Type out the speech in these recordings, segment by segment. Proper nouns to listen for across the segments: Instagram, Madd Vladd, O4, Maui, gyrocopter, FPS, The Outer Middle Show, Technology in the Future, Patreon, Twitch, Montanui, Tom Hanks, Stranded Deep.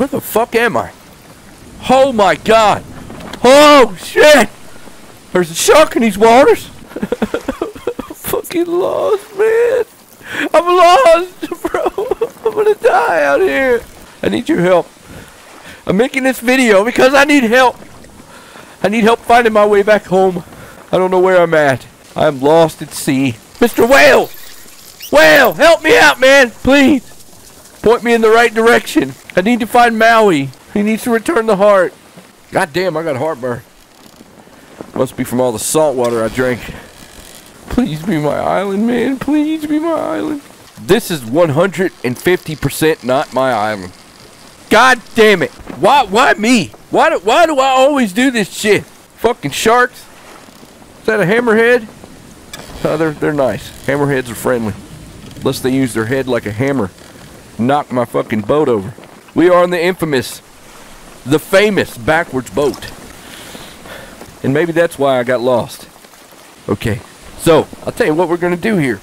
Where the fuck am I? Oh my god! Oh shit! There's a shark in these waters! I'm fucking lost, man! I'm lost, bro! I'm gonna die out here! I need your help. I'm making this video because I need help! I need help finding my way back home. I don't know where I'm at. I'm lost at sea. Mr. Whale! Whale! Help me out, man! Please! Point me in the right direction. I need to find Maui. He needs to return the heart. God damn, I got heartburn. Must be from all the salt water I drank. Please be my island, man. Please be my island. This is 150% not my island. God damn it. Why me? Why do I always do this shit? Fucking sharks. Is that a hammerhead? Oh, they're nice. Hammerheads are friendly. Unless they use their head like a hammer. Knock my fucking boat over. We are on the infamous, the famous backwards boat. And maybe that's why I got lost. Okay, so I'll tell you what we're gonna do here.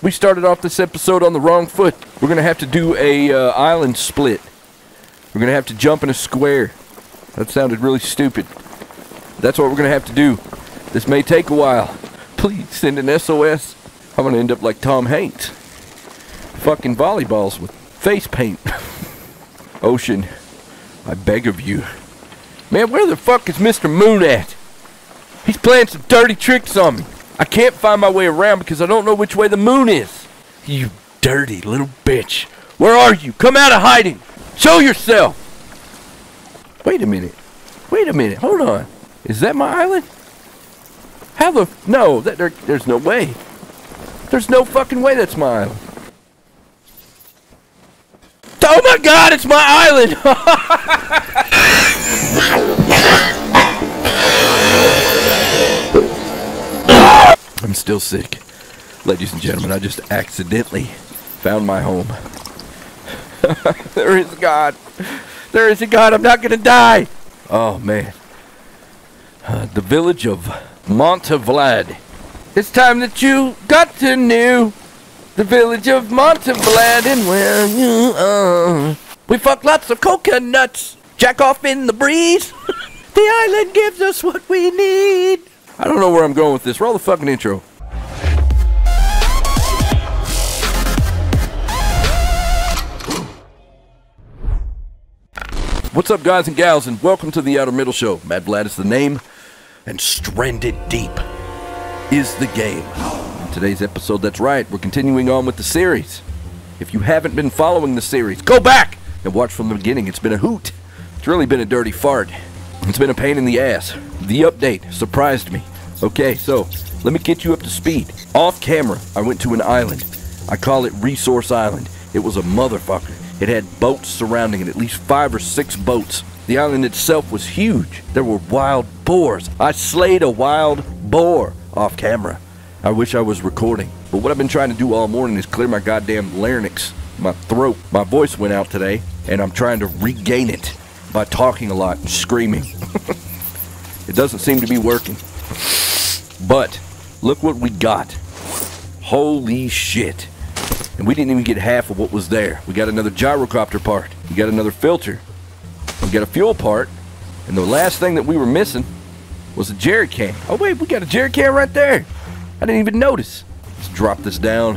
We started off this episode on the wrong foot. We're gonna have to do a island split. We're gonna have to jump in a square. That sounded really stupid. That's what we're gonna have to do. This may take a while. Please send an SOS. I'm gonna end up like Tom Hanks. Fucking volleyballs with face paint. Ocean, I beg of you. Man, where the fuck is Mr. Moon at? He's playing some dirty tricks on me. I can't find my way around because I don't know which way the moon is. You dirty little bitch. Where are you? Come out of hiding. Show yourself. Wait a minute. Wait a minute. Hold on. Is that my island? How the... No, there's no way. There's no fucking way that's my island. Oh my god, it's my island! I'm still sick. Ladies and gentlemen, I just accidentally found my home. There is a God. There is a God. I'm not gonna die! Oh, man. The village of Madd Vladd. It's time that you got to know the village of Madd Vladd and where you are. We fuck lots of coconuts, jack off in the breeze. The island gives us what we need. I don't know where I'm going with this. Roll the fucking intro. What's up, guys and gals, and welcome to The Outer Middle Show. Madd Vladd is the name, and Stranded Deep is the game. Today's episode, that's right, we're continuing on with the series. If you haven't been following the series, go back and watch from the beginning. It's been a hoot. It's really been a dirty fart. It's been a pain in the ass. The update surprised me. Okay, so let me get you up to speed. Off camera, I went to an island. I call it Resource Island. It was a motherfucker. It had boats surrounding it, at least 5 or 6 boats. The island itself was huge. There were wild boars. I slayed a wild boar off camera. I wish I was recording, but what I've been trying to do all morning is clear my goddamn larynx, my throat. My voice went out today, and I'm trying to regain it by talking a lot and screaming. It doesn't seem to be working. But look what we got. Holy shit. And we didn't even get half of what was there. We got another gyrocopter part. We got another filter. We got a fuel part. And the last thing that we were missing was a jerry can. Oh wait, we got a jerry can right there. I didn't even notice. Let's drop this down.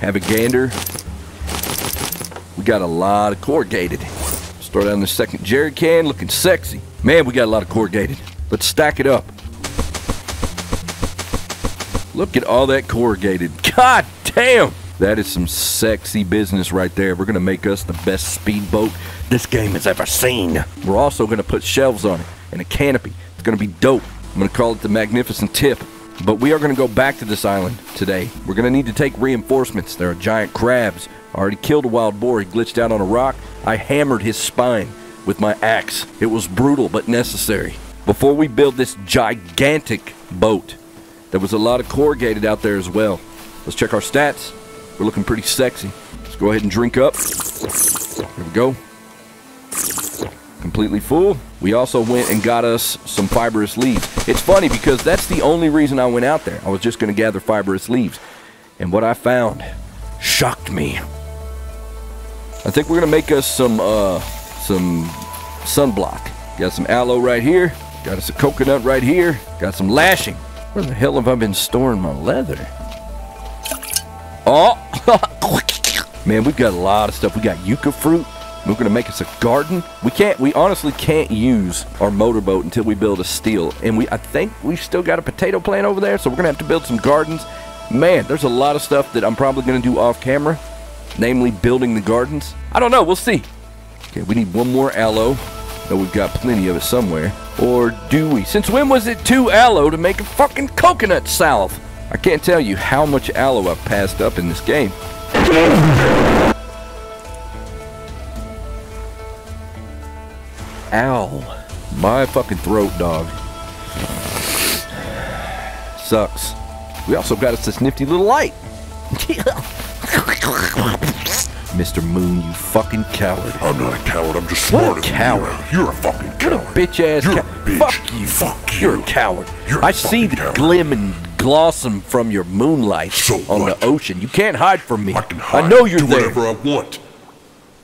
Have a gander. We got a lot of corrugated. Let's throw down the second jerry can, looking sexy. Man, we got a lot of corrugated. Let's stack it up. Look at all that corrugated. God damn! That is some sexy business right there. We're gonna make us the best speedboat this game has ever seen. We're also gonna put shelves on it and a canopy. It's gonna be dope. I'm gonna call it the Magnificent Tip. But we are going to go back to this island today. We're going to need to take reinforcements. There are giant crabs. I already killed a wild boar. He glitched out on a rock. I hammered his spine with my axe. It was brutal but necessary. Before we build this gigantic boat, there was a lot of corrugated out there as well. Let's check our stats. We're looking pretty sexy. Let's go ahead and drink up. There we go. Completely full. We also went and got us some fibrous leaves. It's funny because that's the only reason I went out there. I was just going to gather fibrous leaves. And what I found shocked me. I think we're gonna make us some sunblock. Got some aloe right here. Got us a coconut right here. Got some lashing. Where the hell have I been storing my leather? Oh, man, we've got a lot of stuff. We got yucca fruit. We're gonna make us a garden. We honestly can't use our motorboat until we build a steel. And I think we've still got a potato plant over there, so we're gonna have to build some gardens. Man, there's a lot of stuff that I'm probably gonna do off camera, namely building the gardens. I don't know, we'll see. Okay, we need one more aloe. Though we've got plenty of it somewhere. Or do we? Since when was it too aloe to make a fucking coconut salve? I can't tell you how much aloe I've passed up in this game. Ow. My fucking throat, dog. Sucks. We also got us this nifty little light. Mr. Moon, you fucking coward. I'm not a coward, I'm just smarter than you. You're a fucking coward. What a bitch-ass coward. Fuck you. Fuck you. You're a coward. I see the glim and glossum from your moonlight on the ocean. You can't hide from me. I can hide. I know you're there. Do whatever I want.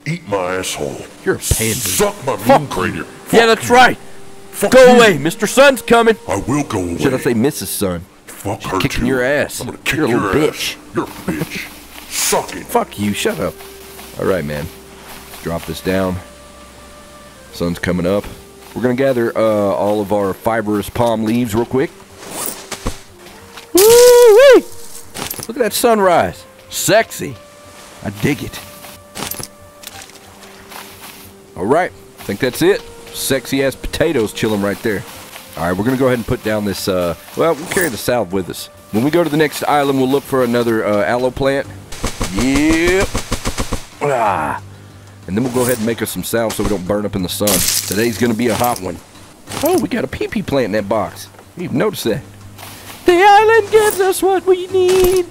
Eat my asshole. You're a pansy. Suck my moon crater. Yeah, that's right. Fuck you. Go away. Mr. Sun's coming. I will go away. Should I say Mrs. Sun? Fuck her, too. Kicking your ass. I'm gonna kick your ass. You're a bitch. Suck it. Fuck you. Shut up. All right, man. Let's drop this down. Sun's coming up. We're gonna gather all of our fibrous palm leaves real quick. Woo-wee! Look at that sunrise. Sexy. I dig it. All right, I think that's it. Sexy ass potatoes chilling right there. All right, we're gonna go ahead and put down this, well, we'll carry the salve with us. When we go to the next island, we'll look for another aloe plant. Yep. Ah. And then we'll go ahead and make us some salve so we don't burn up in the sun. Today's gonna be a hot one. Oh, we got a pee-pee plant in that box. I didn't even notice that. The island gives us what we need.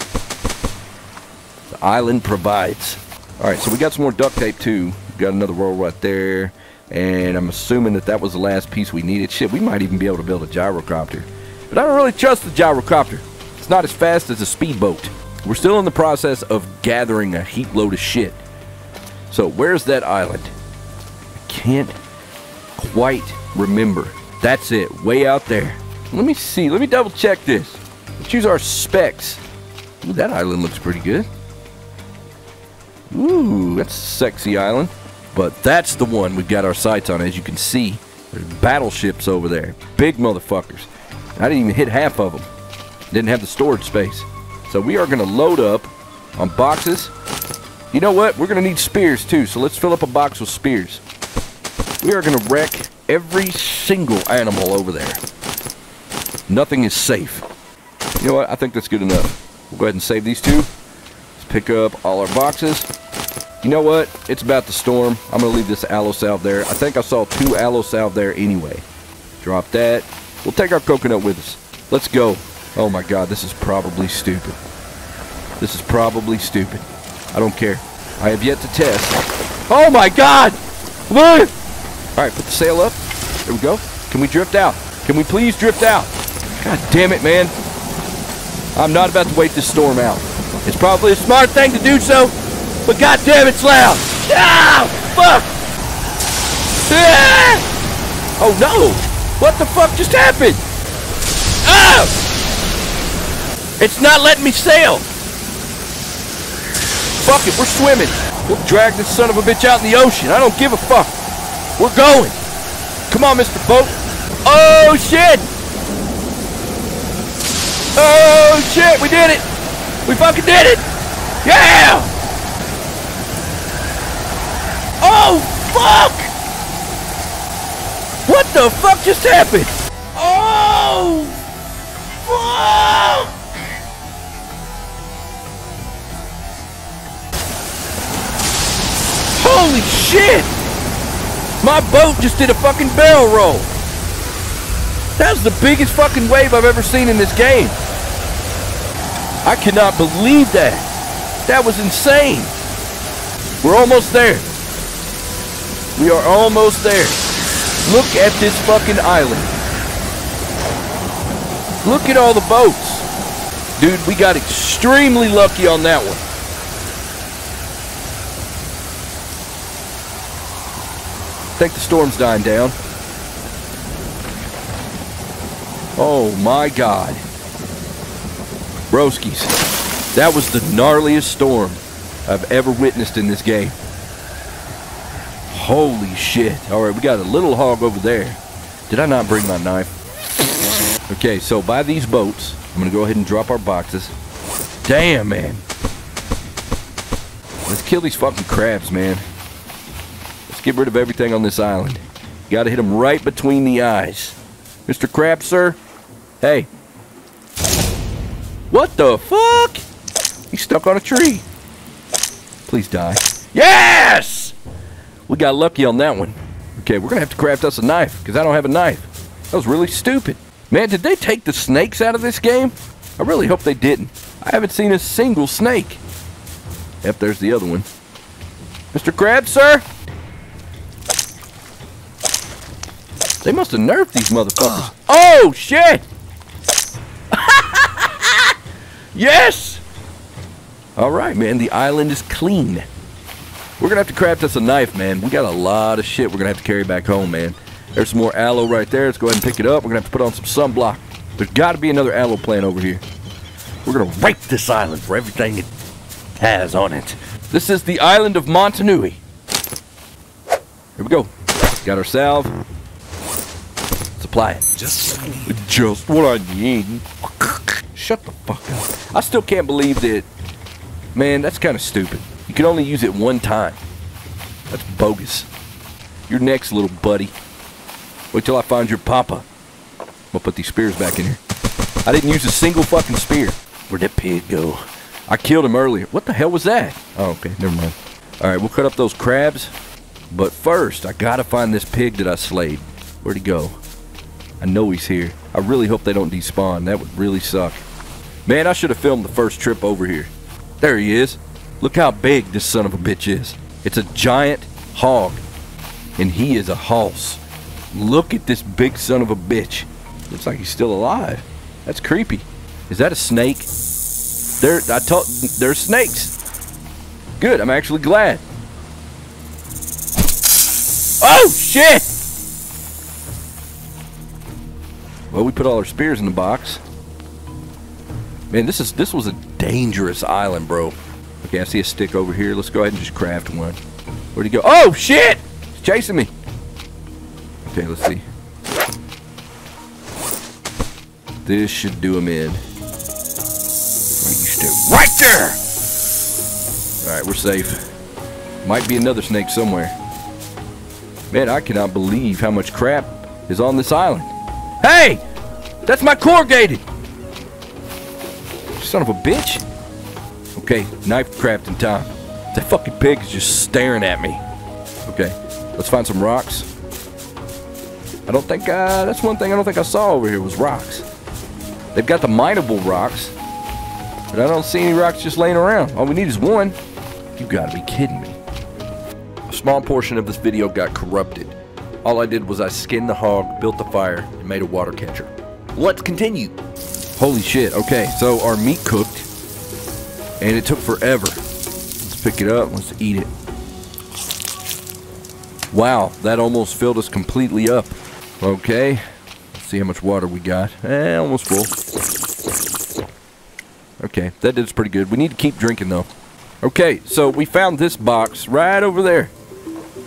The island provides. All right, so we got some more duct tape too. Got another roll right there, and I'm assuming that that was the last piece we needed. Shit, we might even be able to build a gyrocopter, but I don't really trust the gyrocopter. It's not as fast as a speedboat. We're still in the process of gathering a heap load of shit. So where's that island? I can't quite remember. That's it, way out there. Let me see, let me double check this. Let's use our specs. Ooh, that island looks pretty good. Ooh, that's a sexy island. But that's the one we've got our sights on. As you can see, there's battleships over there. Big motherfuckers. I didn't even hit half of them. Didn't have the storage space. So we are going to load up on boxes. You know what? We're going to need spears too. So let's fill up a box with spears. We are going to wreck every single animal over there. Nothing is safe. You know what? I think that's good enough. We'll go ahead and save these two. Pick up all our boxes. You know what? It's about to storm. I'm gonna leave this aloe salve there. I think I saw two aloe salve there anyway. Drop that. We'll take our coconut with us. Let's go. Oh my god, this is probably stupid. This is probably stupid. I don't care. I have yet to test. Oh my god! Look! Alright, put the sail up. There we go. Can we drift out? Can we please drift out? God damn it, man. I'm not about to wait this storm out. It's probably a smart thing to do so, but goddamn it's loud! Ah! Fuck! Ah! Oh no! What the fuck just happened? Ah! It's not letting me sail! Fuck it, we're swimming. We'll drag this son of a bitch out in the ocean. I don't give a fuck. We're going. Come on, Mr. Boat. Oh shit! Oh shit, we did it! We fucking did it! Yeah! Oh, fuck! What the fuck just happened? Oh, fuck! Holy shit! My boat just did a fucking barrel roll. That was the biggest fucking wave I've ever seen in this game. I cannot believe that. That was insane. We're almost there. We are almost there. Look at this fucking island. Look at all the boats. Dude, we got extremely lucky on that one. Think the storm's dying down. Oh my God. Broskies, that was the gnarliest storm I've ever witnessed in this game. Holy shit. Alright, we got a little hog over there. Did I not bring my knife? Okay, so by these boats, I'm gonna go ahead and drop our boxes. Damn, man. Let's kill these fucking crabs, man. Let's get rid of everything on this island. Gotta hit them right between the eyes. Mr. Crab, sir? Hey. What the fuck? He's stuck on a tree. Please die. Yes! We got lucky on that one. Okay, we're gonna have to craft us a knife, because I don't have a knife. That was really stupid. Man, did they take the snakes out of this game? I really hope they didn't. I haven't seen a single snake. Yep, there's the other one. Mr. Crab, sir? They must have nerfed these motherfuckers. Oh, shit! Yes! Alright, man, the island is clean. We're gonna have to craft us a knife, man. We got a lot of shit we're gonna have to carry back home, man. There's some more aloe right there. Let's go ahead and pick it up. We're gonna have to put on some sunblock. There's gotta be another aloe plant over here. We're gonna rape this island for everything it has on it. This is the island of Montanui. Here we go. Got our salve. Supply it. Just what I need. Shut the fuck up. I still can't believe that. Man, that's kind of stupid. You can only use it one time. That's bogus. You're next, little buddy. Wait till I find your papa. I'm gonna put these spears back in here. I didn't use a single fucking spear. Where'd that pig go? I killed him earlier. What the hell was that? Oh, okay. Never mind. All right, we'll cut up those crabs. But first, I gotta find this pig that I slayed. Where'd he go? I know he's here. I really hope they don't despawn. That would really suck. Man, I should have filmed the first trip over here. There he is. Look how big this son of a bitch is. It's a giant hog. And he is a hoss. Look at this big son of a bitch. Looks like he's still alive. That's creepy. Is that a snake? There's snakes. Good, I'm actually glad. Oh, shit! Well, we put all our spears in the box. Man, this was a dangerous island, bro. Okay, I see a stick over here. Let's go ahead and just craft one. Where'd he go? Oh, shit! He's chasing me. Okay, let's see. This should do him in. Right there! Alright, we're safe. Might be another snake somewhere. Man, I cannot believe how much crap is on this island. Hey! That's my corrugated! Son of a bitch. Okay, knife crafting time. That fucking pig is just staring at me. Okay, let's find some rocks. I don't think, that's one thing I don't think I saw over here was rocks. They've got the mineable rocks. But I don't see any rocks just laying around. All we need is one. You gotta be kidding me. A small portion of this video got corrupted. All I did was I skinned the hog, built the fire, and made a water catcher. Let's continue. Holy shit, okay, so our meat cooked. And it took forever. Let's pick it up, let's eat it. Wow, that almost filled us completely up. Okay, let's see how much water we got. Almost full. Okay, that did pretty good. We need to keep drinking, though. Okay, so we found this box right over there.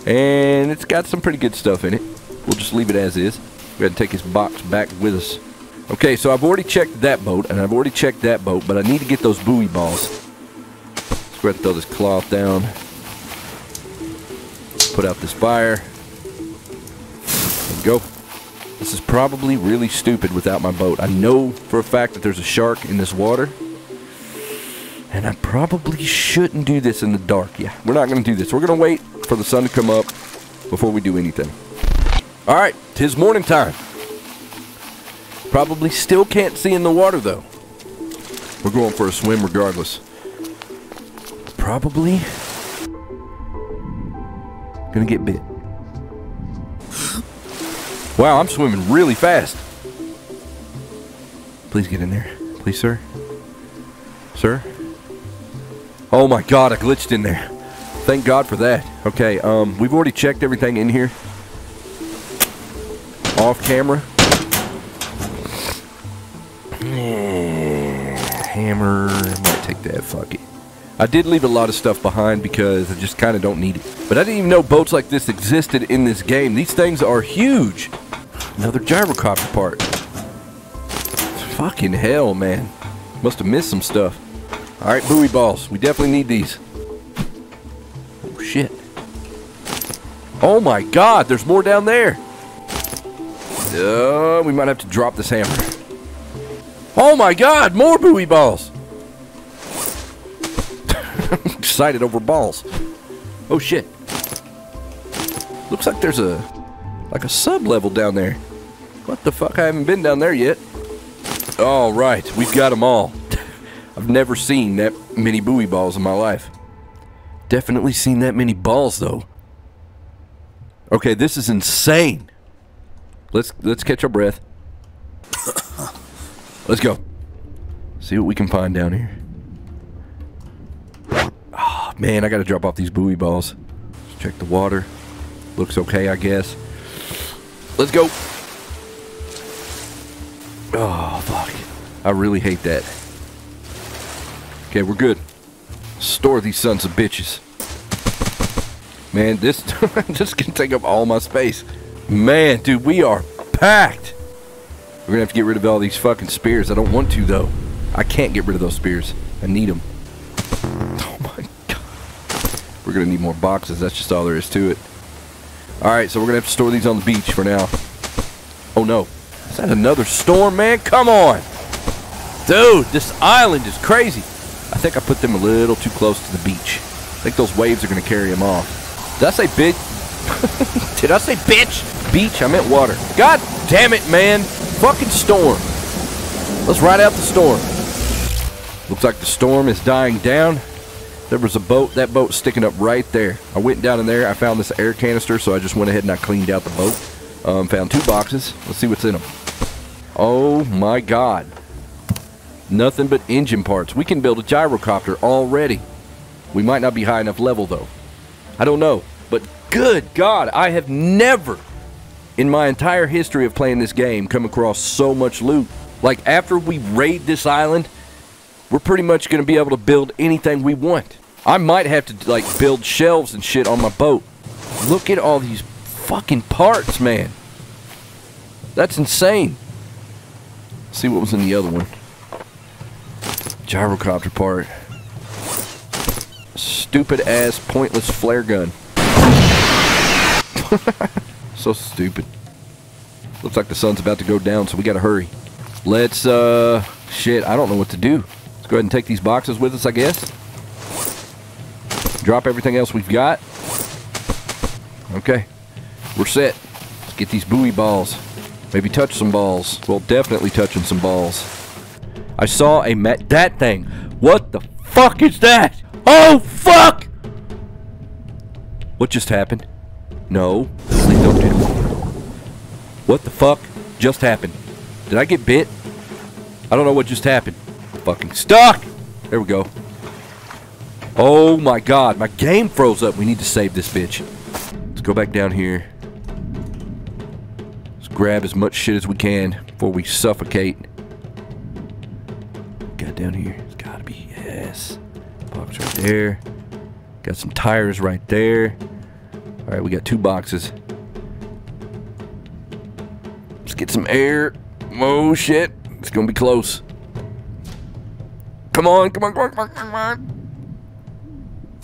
And it's got some pretty good stuff in it. We'll just leave it as is. Go ahead and take this box back with us. Okay, so I've already checked that boat, and I've already checked that boat, but I need to get those buoy balls. Let's go ahead and throw this cloth down. Put out this fire. There we go. This is probably really stupid without my boat. I know for a fact that there's a shark in this water. And I probably shouldn't do this in the dark. Yeah, we're not going to do this. We're going to wait for the sun to come up before we do anything. All right, 'tis morning time. Probably still can't see in the water, though. We're going for a swim regardless. Probably going to get bit. Wow, I'm swimming really fast. Please get in there. Please, sir. Sir? Oh my God, I glitched in there. Thank God for that. Okay, we've already checked everything in here. off camera. Yeah, hammer. I might take that. Fuck it. I did leave a lot of stuff behind because I just kind of don't need it. But I didn't even know boats like this existed in this game. These things are huge. Another gyrocopter part. Fucking hell, man. Must have missed some stuff. Alright, buoy balls. We definitely need these. Oh, shit. Oh, my God. There's more down there. We might have to drop this hammer. Oh, my God. More buoy balls. I'm excited over balls. Oh shit. Looks like there's a sub level down there. What the fuck? I haven't been down there yet. All right, we've got them all. I've never seen that many buoy balls in my life. Definitely seen that many balls though. Okay, this is insane. Let's catch our breath. Let's go. See what we can find down here. Man, I gotta drop off these buoy balls. Let's check the water. Looks okay, I guess. Let's go. Oh, fuck. I really hate that. Okay, we're good. Store these sons of bitches. Man, this can take up all my space. Man, dude, we are packed. We're gonna have to get rid of all these fucking spears. I don't want to, though. I can't get rid of those spears. I need them. We're going to need more boxes. That's just all there is to it. Alright, so we're going to have to store these on the beach for now. Oh no. Is that another storm, man? Come on! Dude, this island is crazy. I think I put them a little too close to the beach. I think those waves are going to carry them off. Did I say bitch? Did I say bitch? Beach, I meant water. God damn it, man. Fucking storm. Let's ride out the storm. Looks like the storm is dying down. There was a boat, that boat's sticking up right there. I went down in there, I found this air canister, so I just went ahead and I cleaned out the boat. Found two boxes. Let's see what's in them. Oh my God. Nothing but engine parts. We can build a gyrocopter already. We might not be high enough level though. I don't know, but good God, I have never in my entire history of playing this game come across so much loot. Like after we raid this island, we're pretty much gonna be able to build anything we want. I might have to, like, build shelves and shit on my boat. Look at all these fucking parts, man. That's insane. Let's see what was in the other one. Gyrocopter part. Stupid-ass, pointless flare gun. So stupid. Looks like the sun's about to go down, so we gotta hurry. Let's, shit, I don't know what to do. Let's go ahead and take these boxes with us, I guess. Drop everything else we've got. Okay, we're set. Let's get these buoy balls. Maybe touch some balls. Well, definitely touching some balls. I saw a that thing. What the fuck is that? Oh fuck! What just happened? No, please don't do it. What the fuck just happened? Did I get bit? I don't know what just happened. Fucking stuck! There we go. Oh my God, my game froze up. We need to save this bitch. Let's go back down here. Let's grab as much shit as we can before we suffocate. Got down here. It's gotta be, yes. Box right there. Got some tires right there. Alright, we got two boxes. Let's get some air. Oh shit. It's gonna be close. Come on, come on, come on, come on, come on.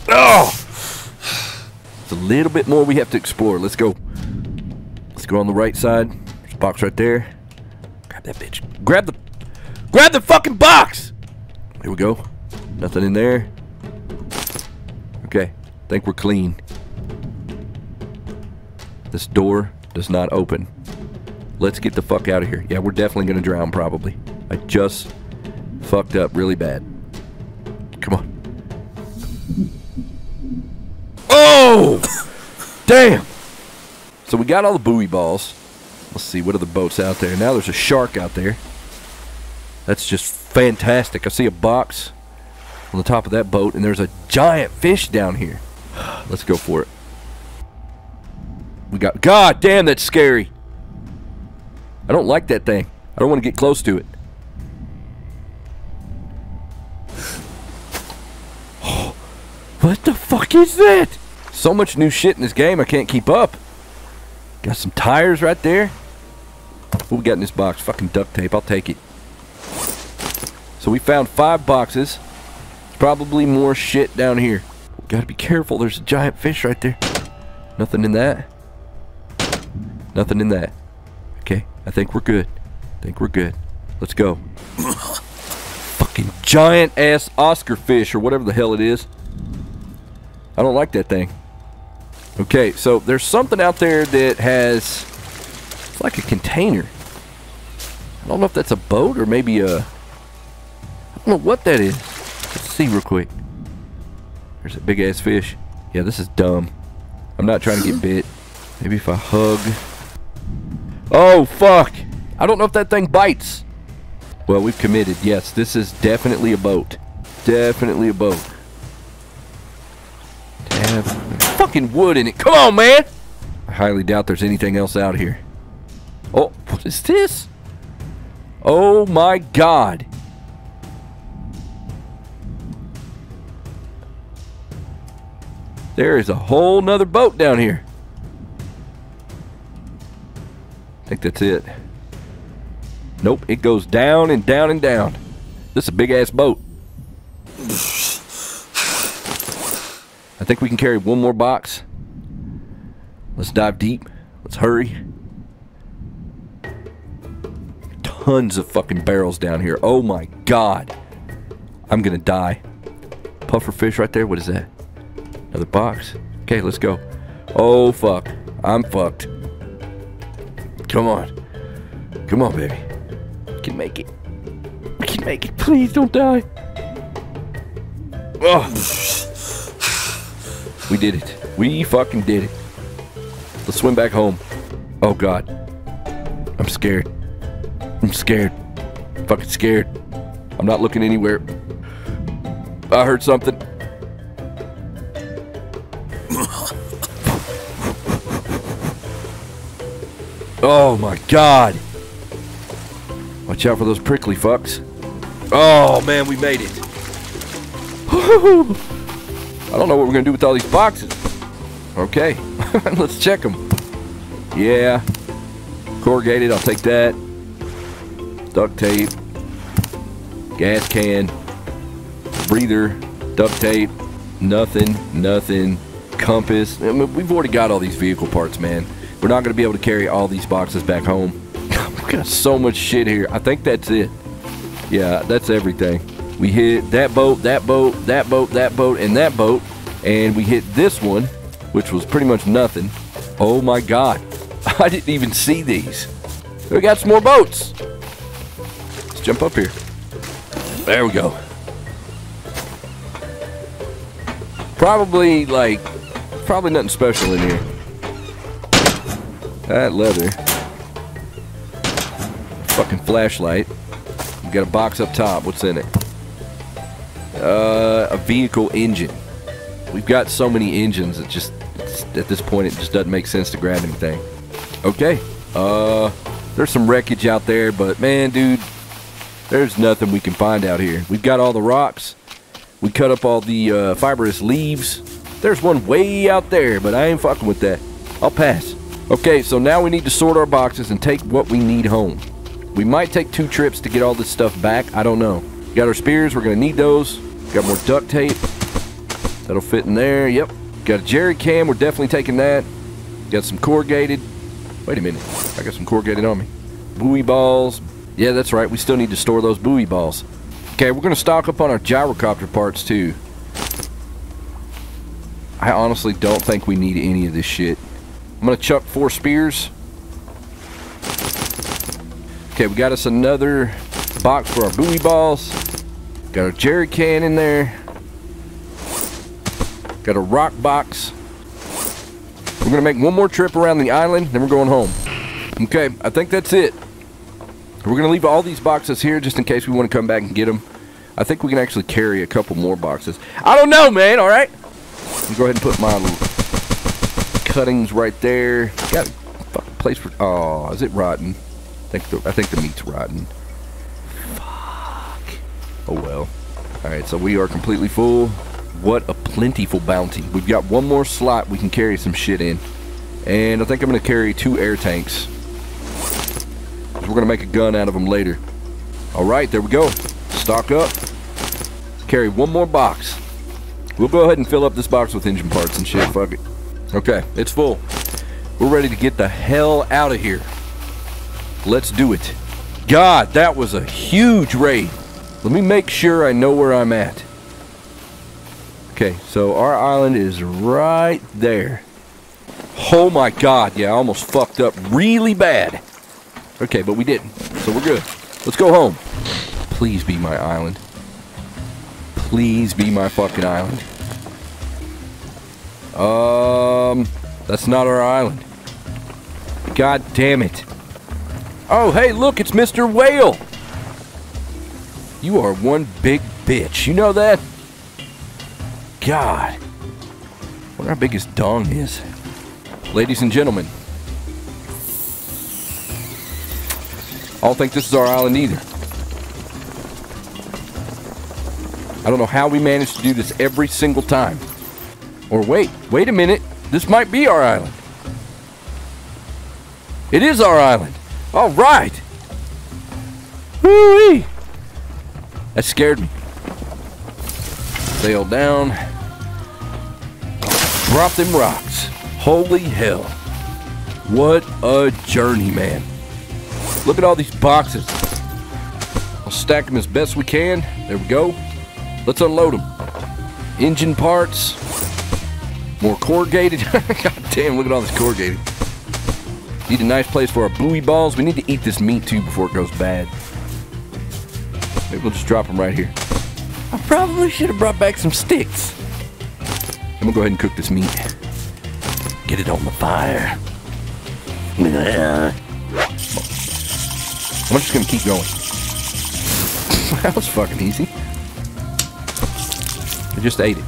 Oh! It's a little bit more we have to explore. Let's go. Let's go on the right side. There's a box right there. Grab that bitch. Grab the fucking box! Here we go. Nothing in there. Okay. I think we're clean. This door does not open. Let's get the fuck out of here. Yeah, we're definitely gonna drown, probably. I just fucked up really bad. Come on. Oh! Damn! So we got all the buoy balls. Let's see, what are the boats out there? Now there's a shark out there. That's just fantastic. I see a box on the top of that boat, and there's a giant fish down here. Let's go for it. We got... God damn, that's scary! I don't like that thing. I don't want to get close to it. Oh, what the fuck is that? So much new shit in this game, I can't keep up. Got some tires right there. What we got in this box? Fucking duct tape. I'll take it. So we found 5 boxes. There's probably more shit down here. Gotta be careful. There's a giant fish right there. Nothing in that. Nothing in that. Okay, I think we're good. I think we're good. Let's go. Fucking giant ass Oscar fish or whatever the hell it is. I don't like that thing. Okay, so there's something out there that has... It's like a container. I don't know if that's a boat or maybe a... I don't know what that is. Let's see real quick. There's a big ass fish. Yeah, this is dumb. I'm not trying to get bit. Maybe if I hug... Oh, fuck! I don't know if that thing bites. Well, we've committed. Yes, this is definitely a boat. Definitely a boat. Dab. Fucking wood in it. Come on, man! I highly doubt there's anything else out here. Oh, what is this? Oh, my God. There is a whole nother boat down here. I think that's it. Nope, it goes down and down and down. This is a big-ass boat. I think we can carry one more box. Let's dive deep. Let's hurry. Tons of fucking barrels down here. Oh my God. I'm gonna die. Puffer fish right there. What is that? Another box. Okay, let's go. Oh fuck. I'm fucked. Come on. Come on, baby. I can make it. I can make it. Please don't die. Oh. We did it. We fucking did it. Let's swim back home. Oh, God. I'm scared. I'm scared. I'm fucking scared. I'm not looking anywhere. I heard something. Oh, my God. Watch out for those prickly fucks. Oh, man, we made it. I don't know what we're gonna do with all these boxes. Okay, let's check them. Yeah, corrugated, I'll take that. Duct tape, gas can, breather, duct tape, nothing, compass. I mean, we've already got all these vehicle parts, man. We're not gonna be able to carry all these boxes back home. We've got so much shit here. I think that's it. Yeah, that's everything. We hit that boat, that boat, that boat, that boat, and that boat. And we hit this one, which was pretty much nothing. Oh my God. I didn't even see these. We got some more boats. Let's jump up here. There we go. Probably nothing special in here. That leather. Fucking flashlight. We got a box up top. What's in it? A vehicle engine. We've got so many engines that just, at this point, it just doesn't make sense to grab anything. Okay. There's some wreckage out there, but man, dude, there's nothing we can find out here. We've got all the rocks. We cut up all the fibrous leaves. There's one way out there, but I ain't fucking with that. I'll pass. Okay, so now we need to sort our boxes and take what we need home. We might take 2 trips to get all this stuff back. I don't know. Got our spears. We're gonna need those. Got more duct tape. That'll fit in there. Yep. Got a jerry can. We're definitely taking that. Got some corrugated. Wait a minute. I got some corrugated on me. Buoy balls. Yeah, that's right. We still need to store those buoy balls. Okay, we're gonna stock up on our gyrocopter parts too. I honestly don't think we need any of this shit. I'm gonna chuck 4 spears. Okay, we got us another box for our buoy balls. Got our jerry can in there. Got a rock box. We're gonna make one more trip around the island, then we're going home. Okay, I think that's it. We're gonna leave all these boxes here just in case we want to come back and get them. I think we can actually carry a couple more boxes. I don't know, man. All right, let me go ahead and put my little cuttings right there. Got a fucking place for. Oh, is it rotten? I think the meat's rotten. Fuck. Oh well. Alright, so we are completely full. What a plentiful bounty. We've got one more slot we can carry some shit in. And I think I'm going to carry 2 air tanks. We're going to make a gun out of them later. Alright, there we go. Stock up. Carry one more box. We'll go ahead and fill up this box with engine parts and shit. Fuck it. Okay, it's full. We're ready to get the hell out of here. Let's do it. God, that was a huge raid. Let me make sure I know where I'm at. Okay, so our island is right there. Oh my god, yeah, I almost fucked up really bad. Okay, but we didn't, so we're good. Let's go home. Please be my island. Please be my fucking island. That's not our island. God damn it. Oh, hey, look, it's Mr. Whale. You are one big bitch, you know that? God. I wonder how big his dong is. Ladies and gentlemen, I don't think this is our island either. I don't know how we manage to do this every single time. Or wait a minute. This might be our island. It is our island. All right. Woo-wee. That scared me. Sail down. Drop them rocks. Holy hell. What a journey, man. Look at all these boxes. I'll stack them as best we can. There we go. Let's unload them. Engine parts. More corrugated. God damn, look at all this corrugated. Need a nice place for our bluey balls. We need to eat this meat too before it goes bad. Maybe we'll just drop them right here. I probably should have brought back some sticks. I'm gonna go ahead and cook this meat. Get it on the fire. I'm just gonna keep going. That was fucking easy. I just ate it.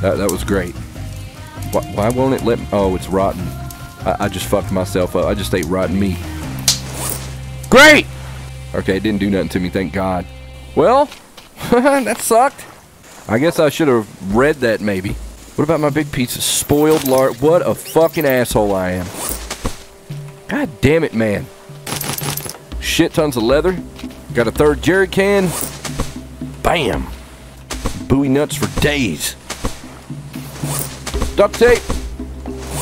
That was great. Why won't it let me? Oh, it's rotten. I just fucked myself up. I just ate rotten meat. Great! Okay, it didn't do nothing to me, thank God. Well, that sucked. I guess I should have read that maybe. What about my big piece of spoiled lard? What a fucking asshole I am. God damn it, man. Shit tons of leather. Got a third jerry can. Bam. Buoy nuts for days. Duct tape.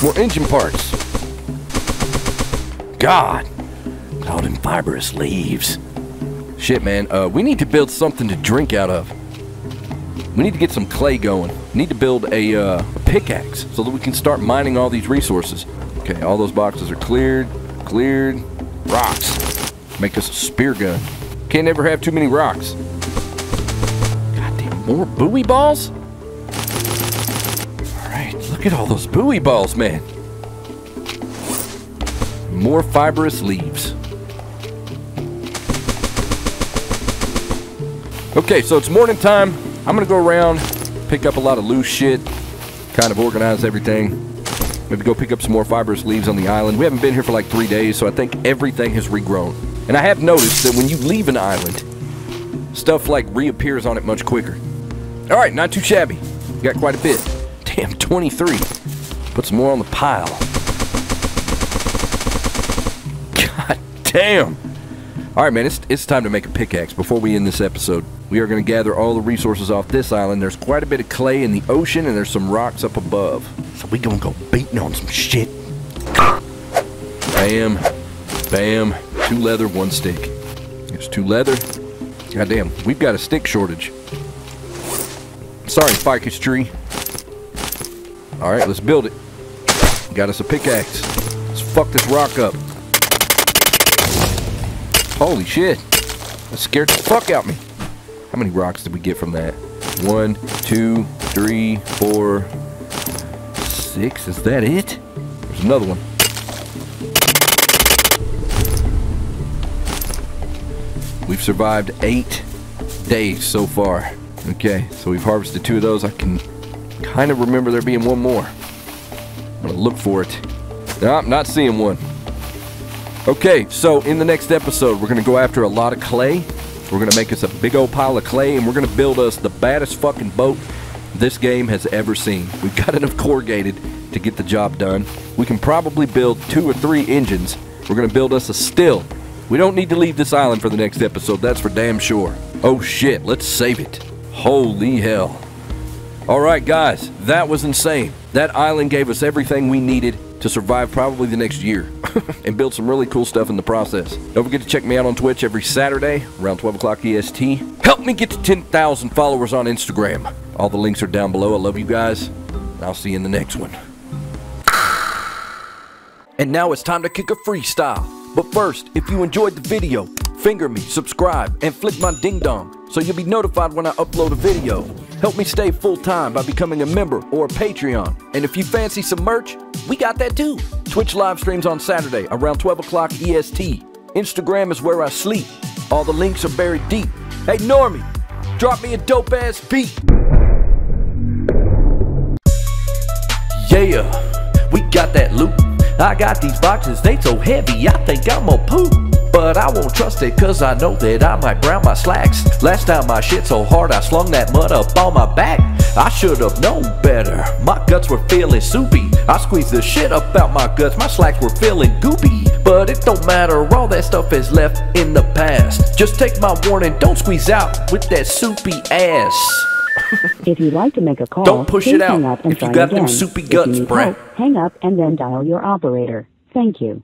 More engine parts. God. Cloud and fibrous leaves. Shit, man. We need to build something to drink out of. We need to get some clay going. Need to build a pickaxe so that we can start mining all these resources. Okay, all those boxes are cleared. Cleared. Rocks. Make us a spear gun. Can't ever have too many rocks. Goddamn, more buoy balls? Alright, look at all those buoy balls, man. More fibrous leaves. Okay, so it's morning time. I'm gonna go around, pick up a lot of loose shit, kind of organize everything. Maybe go pick up some more fibrous leaves on the island. We haven't been here for like 3 days, so I think everything has regrown. And I have noticed that when you leave an island, stuff like reappears on it much quicker. All right, not too shabby. Got quite a bit. Damn, 23. Put some more on the pile. God damn. All right, man, it's time to make a pickaxe. Before we end this episode, we are going to gather all the resources off this island. There's quite a bit of clay in the ocean, and there's some rocks up above. So we going to go beating on some shit. Bam. Bam. 2 leather, 1 stick. There's 2 leather. Goddamn, we've got a stick shortage. Sorry, ficus tree. Alright, let's build it. Got us a pickaxe. Let's fuck this rock up. Holy shit. That scared the fuck out me. How many rocks did we get from that? 1, 2, 3, 4, 6. Is that it? There's another one. We've survived 8 days so far. Okay, so we've harvested 2 of those. I can kind of remember there being one more. I'm gonna look for it. I'm not seeing one. Okay, so in the next episode, we're going to go after a lot of clay. We're going to make us a big old pile of clay, and we're going to build us the baddest fucking boat this game has ever seen. We've got enough corrugated to get the job done. We can probably build 2 or 3 engines. We're going to build us a still. We don't need to leave this island for the next episode, that's for damn sure. Oh shit, let's save it. Holy hell. Alright guys, that was insane. That island gave us everything we needed to survive probably the next year and build some really cool stuff in the process. Don't forget to check me out on Twitch every Saturday around 12 o'clock EST. Help me get to 10,000 followers on Instagram. All the links are down below. I love you guys, and I'll see you in the next one. And now it's time to kick a freestyle. But first, if you enjoyed the video, finger me, subscribe, and flick my ding dong so you'll be notified when I upload a video. Help me stay full time by becoming a member or a Patreon. And if you fancy some merch, we got that too. Twitch live streams on Saturday around 12 o'clock EST. Instagram is where I sleep. All the links are buried deep. Hey Normie, drop me a dope ass beat. Yeah, we got that loot. I got these boxes, they so heavy, I think I'm a poop. But I won't trust it, cause I know that I might brown my slacks. Last time I shit so hard, I slung that mud up on my back. I should've known better, my guts were feeling soupy. I squeezed the shit up out my guts, my slacks were feeling goopy. But it don't matter, all that stuff is left in the past. Just take my warning, don't squeeze out with that soupy ass. If you'd like to make a call, don't push it out. Hang up and if you got them soupy guts, Brent. Hang up and then dial your operator. Thank you.